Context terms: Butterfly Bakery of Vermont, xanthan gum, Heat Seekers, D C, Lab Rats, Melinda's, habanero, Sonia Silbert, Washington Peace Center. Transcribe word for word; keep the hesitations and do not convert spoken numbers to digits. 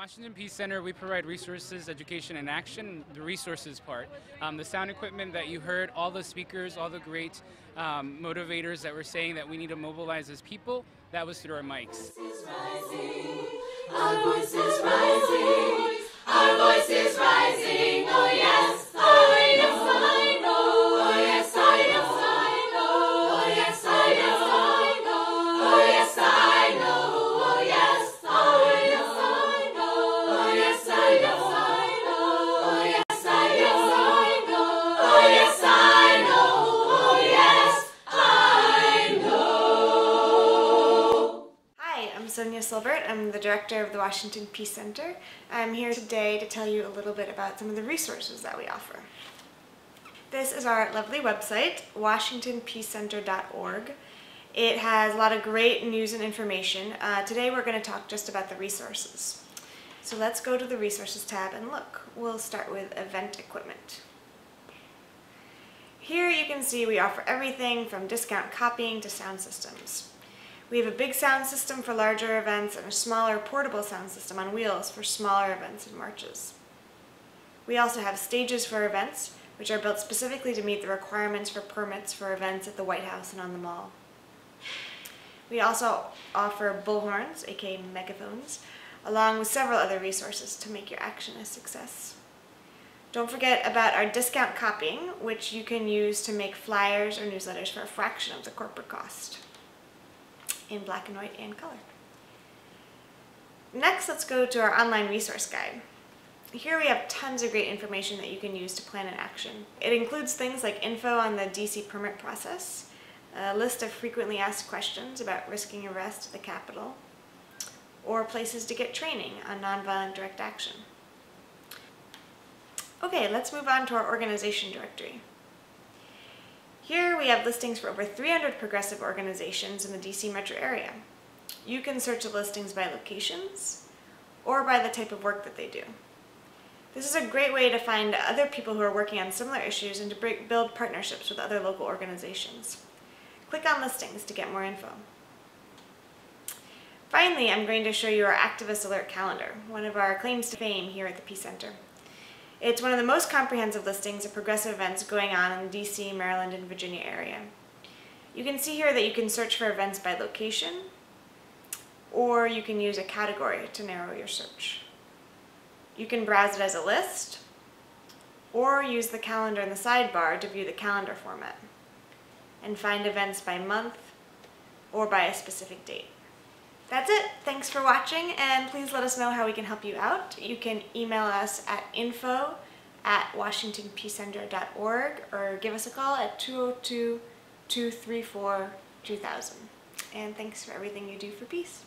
Washington Peace Center, we provide resources, education, and action, the resources part. Um, the sound equipment that you heard, all the speakers, all the great um, motivators that were saying that we need to mobilize as people, that was through our mics. Our voice is rising, our voice is rising, oh yes. Sonia Silbert. I'm the director of the Washington Peace Center. I'm here today to tell you a little bit about some of the resources that we offer. This is our lovely website, washington peace center dot org. It has a lot of great news and information. Uh, today we're going to talk just about the resources. So let's go to the resources tab and look. We'll start with event equipment. Here you can see we offer everything from discount copying to sound systems. We have a big sound system for larger events and a smaller portable sound system on wheels for smaller events and marches. We also have stages for events, which are built specifically to meet the requirements for permits for events at the White House and on the Mall. We also offer bullhorns, aka megaphones, along with several other resources to make your action a success. Don't forget about our discount copying, which you can use to make flyers or newsletters for a fraction of the corporate cost, in black and white and color. Next, let's go to our online resource guide. Here we have tons of great information that you can use to plan an action. It includes things like info on the D C permit process, a list of frequently asked questions about risking arrest at the Capitol, or places to get training on nonviolent direct action. Okay, let's move on to our organization directory. Here we have listings for over three hundred progressive organizations in the D C metro area. You can search the listings by locations or by the type of work that they do. This is a great way to find other people who are working on similar issues and to build partnerships with other local organizations. Click on listings to get more info. Finally, I'm going to show you our Activist Alert Calendar, one of our claims to fame here at the Peace Center. It's one of the most comprehensive listings of progressive events going on in the D C, Maryland, and Virginia area. You can see here that you can search for events by location, or you can use a category to narrow your search. You can browse it as a list, or use the calendar in the sidebar to view the calendar format, and find events by month or by a specific date. That's it. Thanks for watching, and please let us know how we can help you out. You can email us at info at washington peace center dot org or give us a call at two oh two, two three four, two thousand. And thanks for everything you do for peace.